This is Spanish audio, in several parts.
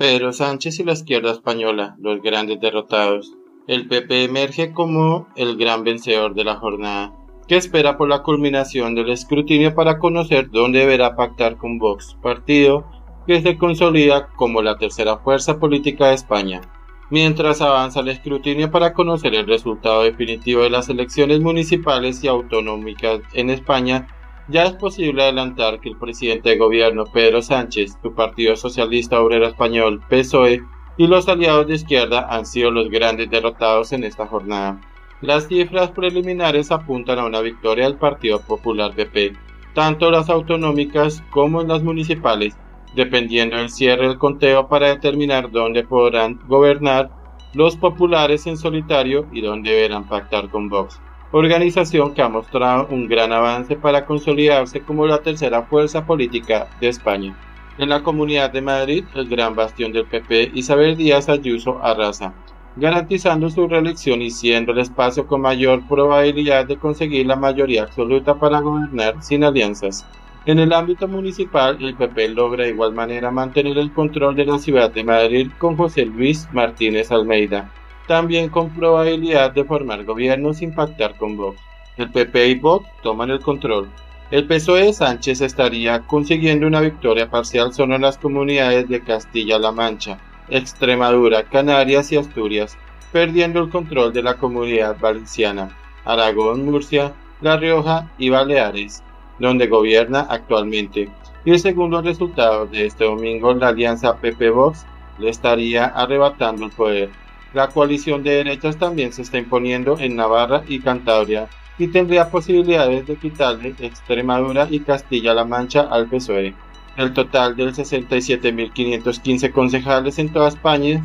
Pedro Sánchez y la izquierda española, los grandes derrotados. El PP emerge como el gran vencedor de la jornada, que espera por la culminación del escrutinio para conocer dónde deberá pactar con Vox, partido que se consolida como la tercera fuerza política de España. Mientras avanza el escrutinio para conocer el resultado definitivo de las elecciones municipales y autonómicas en España, ya es posible adelantar que el presidente de gobierno Pedro Sánchez, su Partido Socialista Obrero Español PSOE y los aliados de izquierda han sido los grandes derrotados en esta jornada. Las cifras preliminares apuntan a una victoria del Partido Popular PP, tanto en las autonómicas como en las municipales, dependiendo del cierre del conteo para determinar dónde podrán gobernar los populares en solitario y dónde deberán pactar con Vox, organización que ha mostrado un gran avance para consolidarse como la tercera fuerza política de España. En la Comunidad de Madrid, el gran bastión del PP, Isabel Díaz Ayuso arrasa, garantizando su reelección y siendo el espacio con mayor probabilidad de conseguir la mayoría absoluta para gobernar sin alianzas. En el ámbito municipal, el PP logra de igual manera mantener el control de la ciudad de Madrid con José Luis Martínez Almeida, también con probabilidad de formar gobierno sin pactar con Vox. El PP y Vox toman el control. El PSOE de Sánchez estaría consiguiendo una victoria parcial solo en las comunidades de Castilla-La Mancha, Extremadura, Canarias y Asturias, perdiendo el control de la Comunidad Valenciana, Aragón, Murcia, La Rioja y Baleares, donde gobierna actualmente. Y según los resultados de este domingo, la alianza PP-Vox le estaría arrebatando el poder. La coalición de derechas también se está imponiendo en Navarra y Cantabria y tendría posibilidades de quitarle Extremadura y Castilla-La Mancha al PSOE. El total de 67.515 concejales en toda España,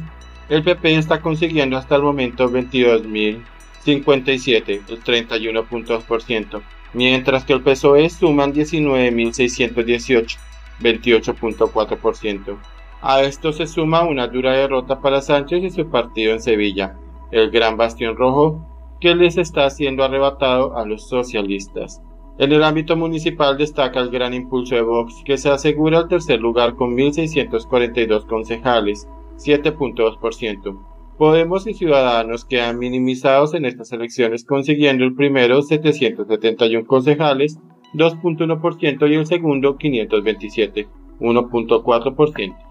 el PP está consiguiendo hasta el momento 22.057, el 31.2%, mientras que el PSOE suman 19.618, 28.4%. A esto se suma una dura derrota para Sánchez y su partido en Sevilla, el gran bastión rojo que les está siendo arrebatado a los socialistas. En el ámbito municipal destaca el gran impulso de Vox, que se asegura el tercer lugar con 1.642 concejales, 7.2%. Podemos y Ciudadanos quedan minimizados en estas elecciones, consiguiendo el primero 771 concejales, 2.1%, y el segundo 527, 1.4%.